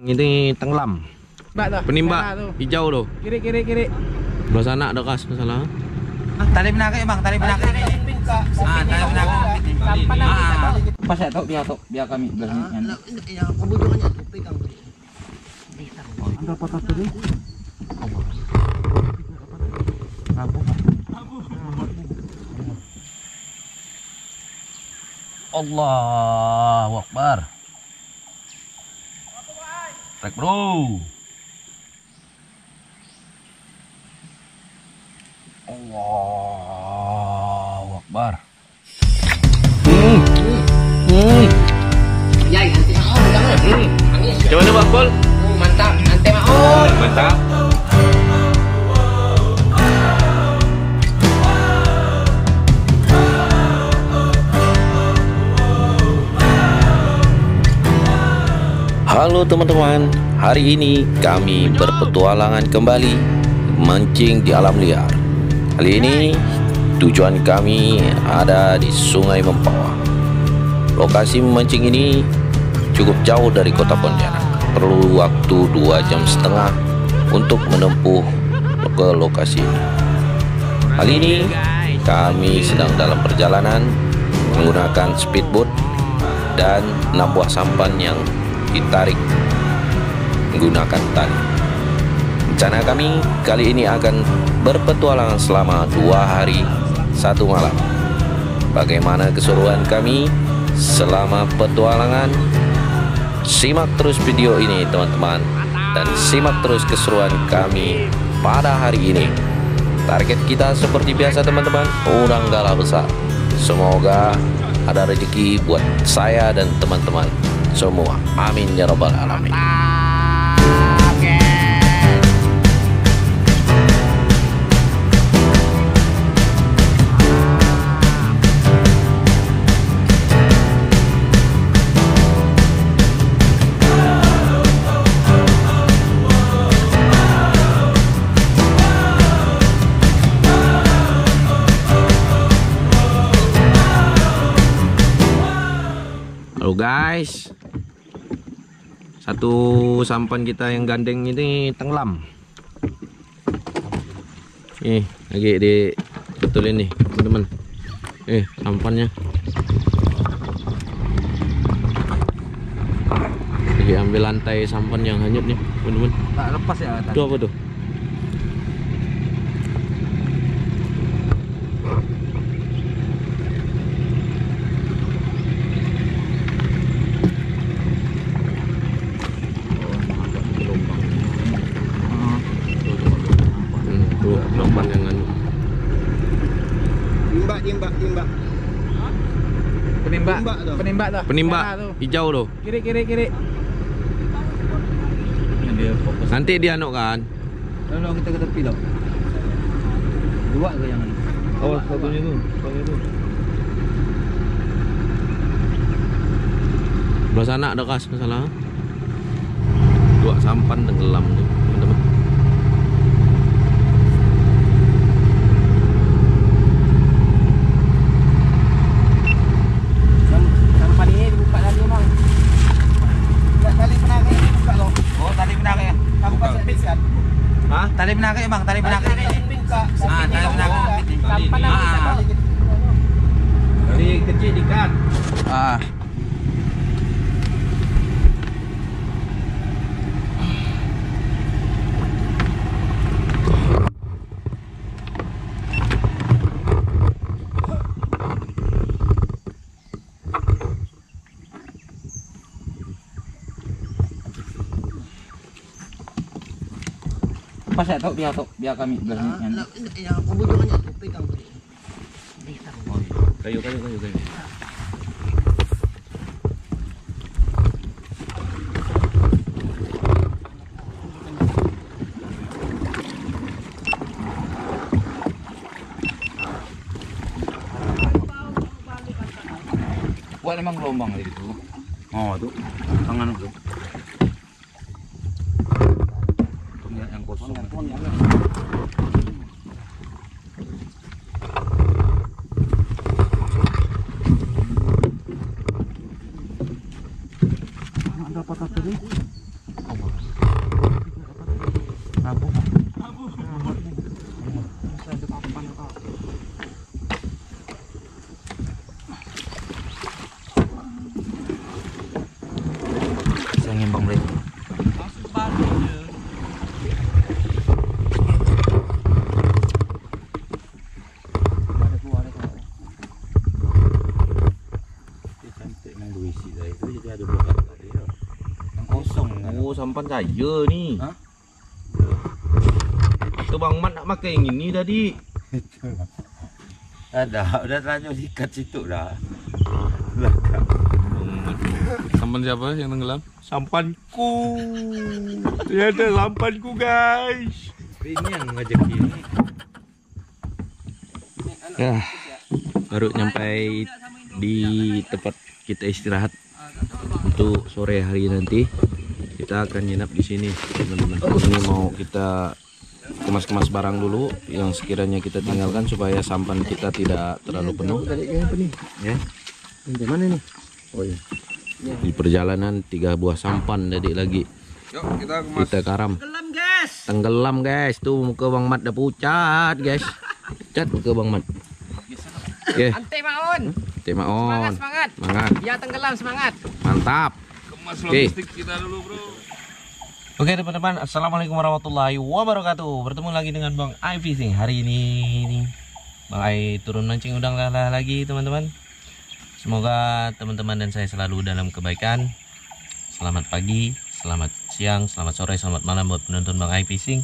Ini tenggelam. Penimba hijau tuh. Kiri. Belah sana ada kas masalah. Tali penangkap Bang, tali penangkap. Ah, tali penangkap. Pas saya tahu biar kami berani. Ya, kebutuhannya itu pegang. Ada patah tadi. Allahu Akbar. Trek bro. Allahu Akbar. Gimana Bang Pol? Mantap, mantap. Halo teman-teman, hari ini kami berpetualangan kembali mancing di alam liar. Kali ini tujuan kami ada di Sungai Mempawah. Lokasi memancing ini cukup jauh dari kota Pontianak. Perlu waktu 2,5 jam untuk menempuh ke lokasi ini. Kali ini kami sedang dalam perjalanan menggunakan speedboat dan 6 buah sampan yang ditarik menggunakan tali. Rencana kami kali ini akan berpetualangan selama 2 hari 1 malam. Bagaimana keseruan kami selama petualangan? Simak terus video ini teman-teman, dan simak terus keseruan kami pada hari ini. Target kita seperti biasa teman-teman, udang galah besar. Semoga ada rezeki buat saya dan teman-teman semua. Amin ya rabbal alamin. Halo guys, satu sampan kita yang gandeng ini tenggelam. Lagi dibetulin nih teman-teman. Sampannya lagi ambil lantai sampan yang hanyut nih teman-teman. Tak lepas ya. Itu apa tuh? Penimba hijau tuh. Kiri. Nanti dia nok kan. Lalu kita ke tepi loh. Dua ke yang mana? Oh, satunya itu. Belah sana ada kas masalah. Dua sampan tenggelam tuh, teman-teman. Tali penangkap Bang, tali penangkap. Ah, tali penangkap. Sampan lagi. Dari kecil diikat. Ah. Pas saya tahu biar kami berani. Ya, kebutuhannya itu pegang. Kayu. Buat memang gelombang itu. Oh, tuh tangan tuh. Ada patah tadi. deh. Langsung balik aja. Dia cantik dengan dua isi saya. Itu jadi ada buah kata dia. Yang kosong. Oh, sampan saya ni. Ha? Tu Bang Mat nak makan yang ini tadi. Betul. Ada, dah terlanjur diikat situ dah. Belakang. Sampan siapa yang tenggelam? Sampanku. Ternyata sampanku guys. Ringan rezeki ini. Ya, baru nyampai di tempat kita istirahat untuk sore hari nanti. Kita akan nginap di sini, teman-teman. Ini mau kita kemas-kemas barang dulu yang sekiranya kita tinggalkan supaya sampan kita tidak terlalu penuh. Ya. Di mana nih? Oh iya. Di perjalanan 3 buah sampan tadi lagi. Yuk, kita karam. Tenggelam, guys. Tenggelam, guys. Tuh muka Bang Mat dah pucat, guys. Pucat muka Bang Mat. Oke. Ante Maon. Ante Maon. Semangat, semangat. Semangat. Ya, tenggelam, semangat. Mantap. Kemas logistik kita dulu, bro. Oke teman-teman, assalamualaikum warahmatullahi wabarakatuh. Bertemu lagi dengan Bang Ay Fishing hari ini. Bang Ay turun mancing udang lala lagi teman-teman. Semoga teman-teman dan saya selalu dalam kebaikan. Selamat pagi, selamat siang, selamat sore, selamat malam buat penonton Bang Ay Fishing.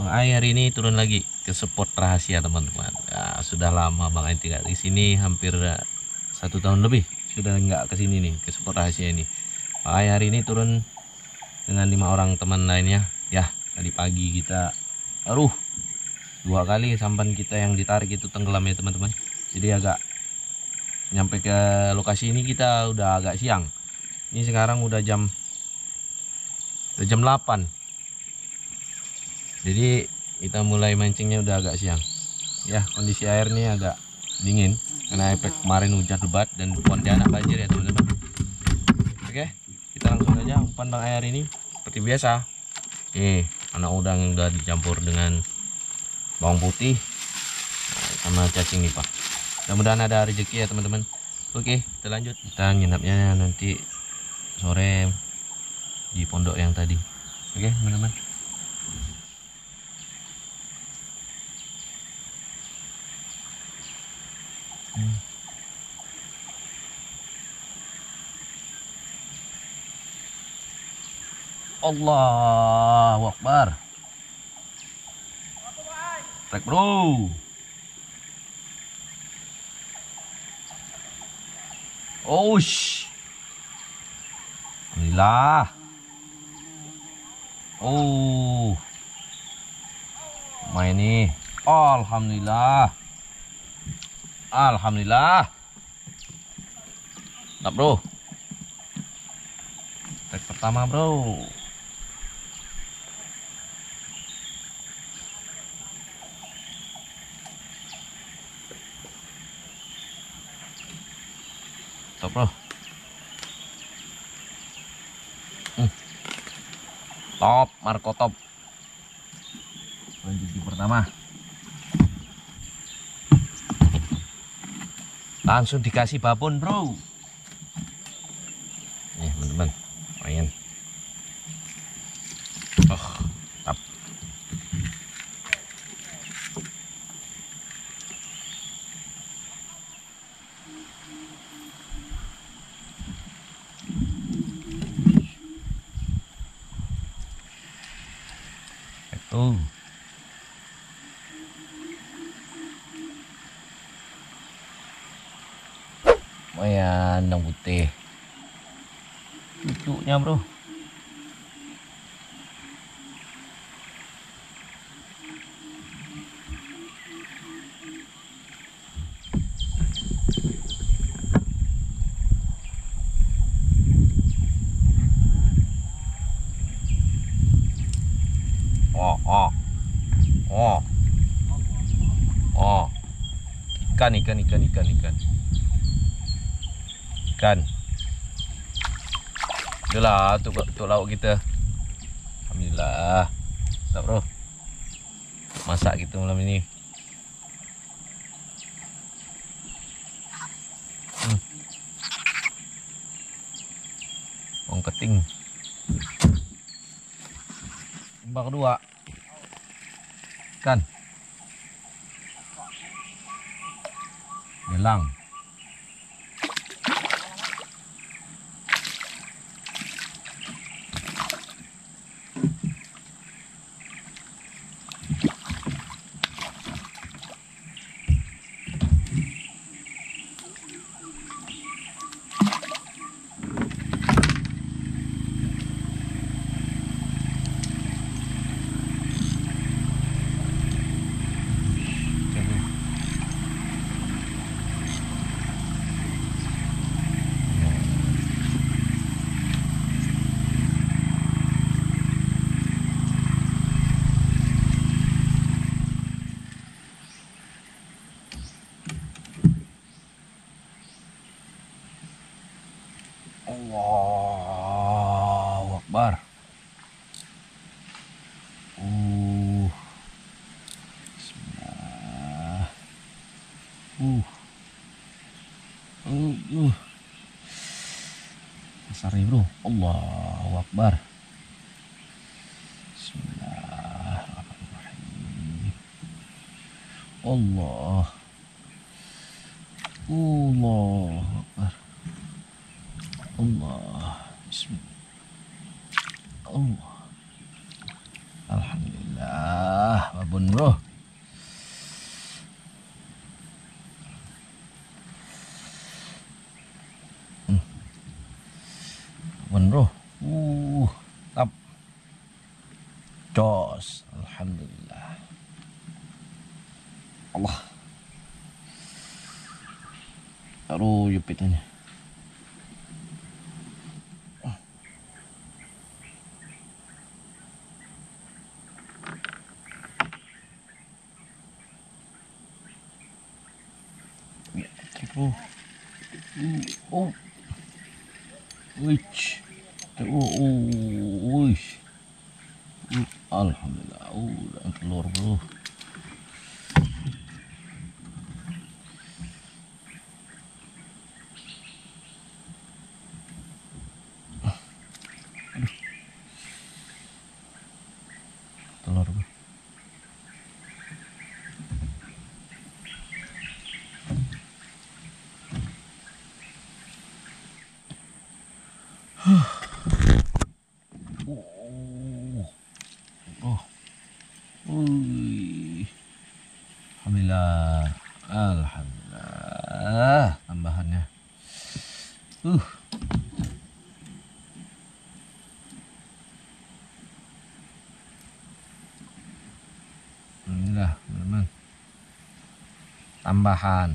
Bang Ay hari ini turun lagi ke spot rahasia teman-teman. Ya, sudah lama Bang Ay tidak di sini, hampir 1 tahun lebih sudah nggak kesini nih ke spot rahasia ini. Bang Ay hari ini turun dengan 5 orang teman lainnya. Ya, tadi pagi kita 2 kali sampan kita yang ditarik itu tenggelam ya teman-teman. Jadi agak nyampe ke lokasi ini kita udah agak siang. Ini sekarang udah jam 8. Jadi kita mulai mancingnya udah agak siang. Ya, kondisi air ini agak dingin karena efek kemarin hujan lebat dan Pontianak banjir ya teman-teman. Oke. Kita langsung aja umpan Bang Ay ini seperti biasa. Oke, anak udang udah dicampur dengan bawang putih sama cacing nipah. Mudah-mudahan ada rezeki ya teman-teman. Oke, kita lanjut. Kita nginapnya nanti sore di pondok yang tadi. Oke teman-teman. Allahu Akbar. Trek bro. Oh shh. Alhamdulillah. Oh. Main nih. Alhamdulillah. Alhamdulillah. Nah, bro. Trek pertama, bro. Bro. Top, Marco top. Lanjuti pertama. Langsung dikasih babon, bro. Nih, teman-teman. Main. Oh, top. Oh. Lumayan yang putih. Cucuknya, bro. Oh. Ikan. Itulah untuk lauk kita. Alhamdulillah. Sudah, bro. Masak kita malam ini. Bawang keting. Bar dua. Kan. Gelang. Allahu Akbar. Bismillah. Besar nih, bro. Allahu Akbar. Bismillahirrahmanirrahim. Allahu Akbar. Allah, bismillah. Allah. Alhamdulillah, babon bro. Babon bro. Tap. Jos, alhamdulillah. Allah. Aduh, jepitnya. Alhamdulillah, udah telur bro. Telur bro. Alhamdulillah, tambahannya. Alhamdulillah, teman-teman. Tambahan.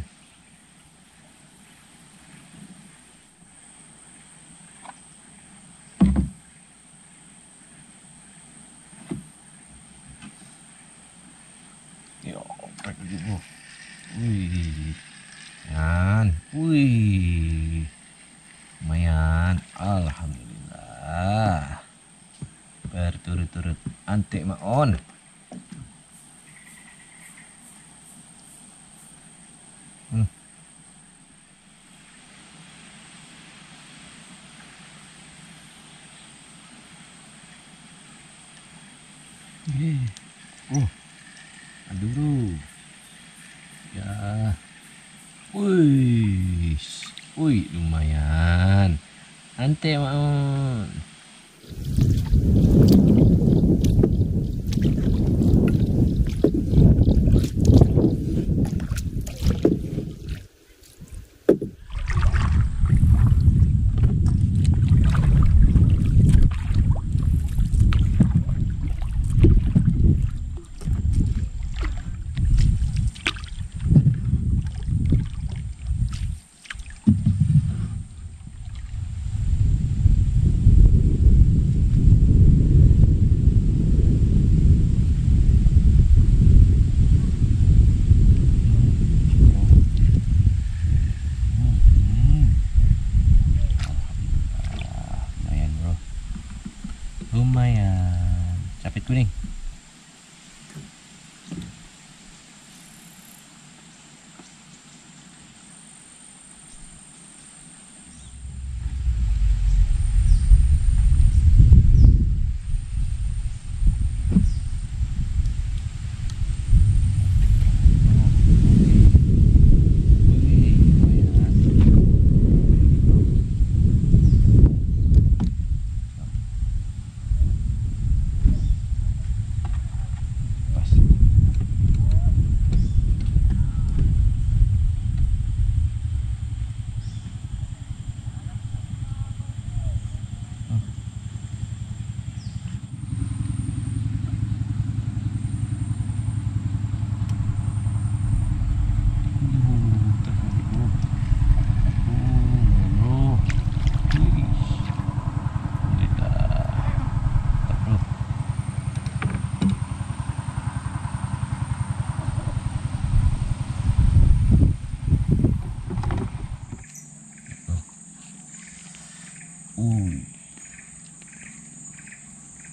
Lumayan, alhamdulillah. Berturut-turut antik maon. Aduh bro. Ya. Lumayan. Ante maun. Lumayan, capit kuning.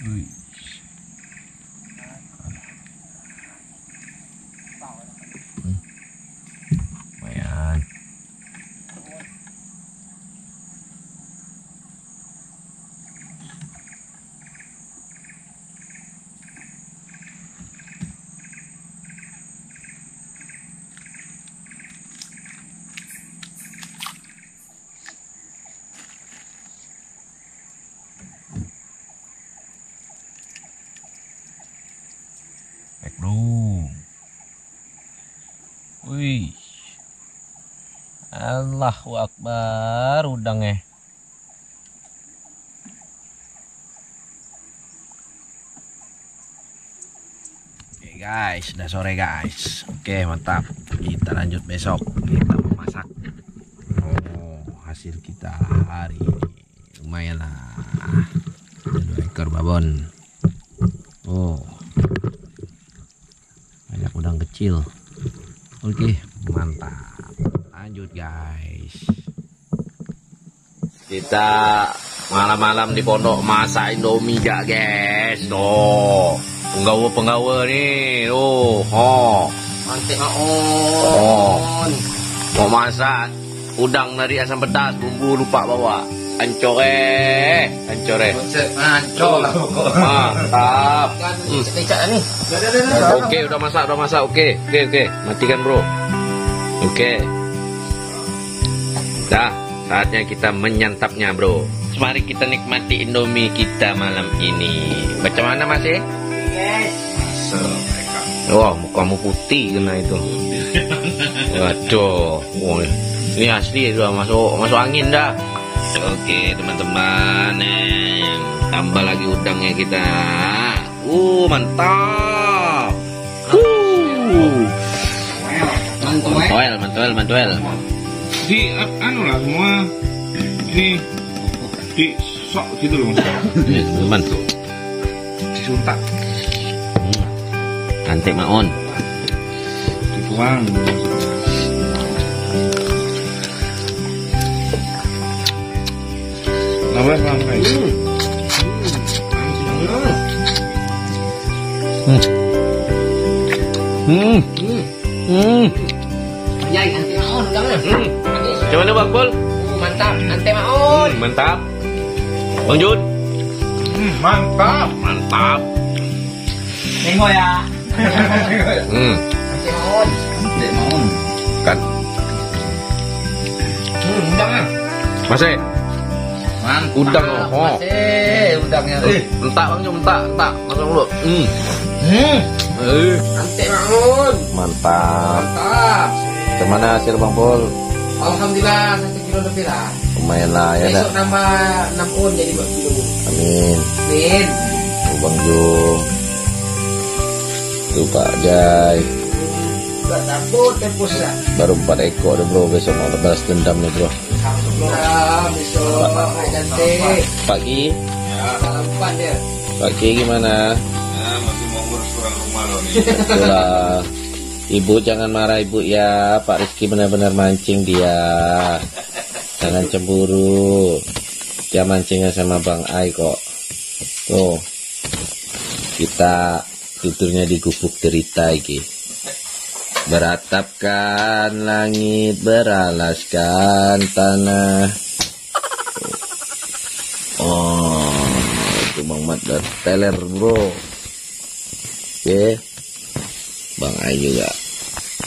Lumayan. Bro, wih, Allahu Akbar, udangnya. Oke guys, udah sore guys. Oke mantap, kita lanjut besok. Kita memasak. Oh, hasil kita hari ini lumayan lah, 2 ekor babon. Oh. Udang kecil. Oke, mantap. Lanjut guys. Kita malam-malam di pondok masak indomie ya guys. Tuh, penggawa-penggawa nih. Tuh, oh. Mantep oh. Mau masak udang dari asam pedas, bumbu lupa bawa. Ancore. Mantap. Oke, udah masak. Oke. Matikan, bro. Oke. Dah, saatnya kita menyantapnya, bro. Mari kita nikmati indomie kita malam ini. Macam mana, Mas? Yes. Wah, mukamu putih kena itu. Waduh. Ini asli sudah masuk angin dah. Oke teman-teman, tambah lagi udangnya kita. Mantap. Mantuel. Di anu lah semua. Ini di sok gitu loh. Ini teman tuh. Disuntak. Cantik maon. Dituang. Gimana Bang Bol? Mantap, nanti maon. Mantap. Bang Jun. Mantap. Tengok ya. Nanti maon. Kan. Udangnya. Masih. Mantap. Udang oh. Masih udangnya. Entak Bang, entak. Masuk dulu. Mantap. Gimana hasil Bang Pol? Alhamdulillah 1 kilo lebih lah. Lumayan lah ya. Besok nambah 6 on jadi 2 kilo. Amin. Bang Jum. Tuh Pak Jai. Baru 4 ekor bro, besok mau balas dendam nih bro. Pagi. Pagi gimana? Masih mau ngurus orang rumah loh nih. Ibu jangan marah ibu ya, Pak Rizky benar-benar mancing dia. Jangan cemburu. Dia mancingnya sama Bang Ai kok. Tuh. Kita tidurnya di gubuk derita iki. Beratapkan langit, beralaskan tanah. Oh, itu Bang Mat dan Teler bro. Oke. Bang Ai juga.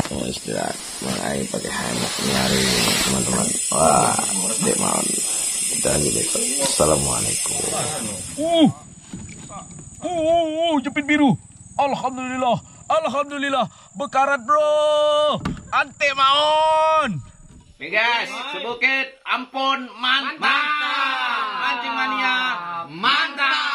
Oh istirahat. Bang Ai pakai handuk nyari teman-teman. Wah, demam. Kita lanjut besok. Assalamualaikum. Jepit biru. Alhamdulillah, bekarat bro, ante maon. Oke guys, sebukit ampun mantap, mancing mania mantap.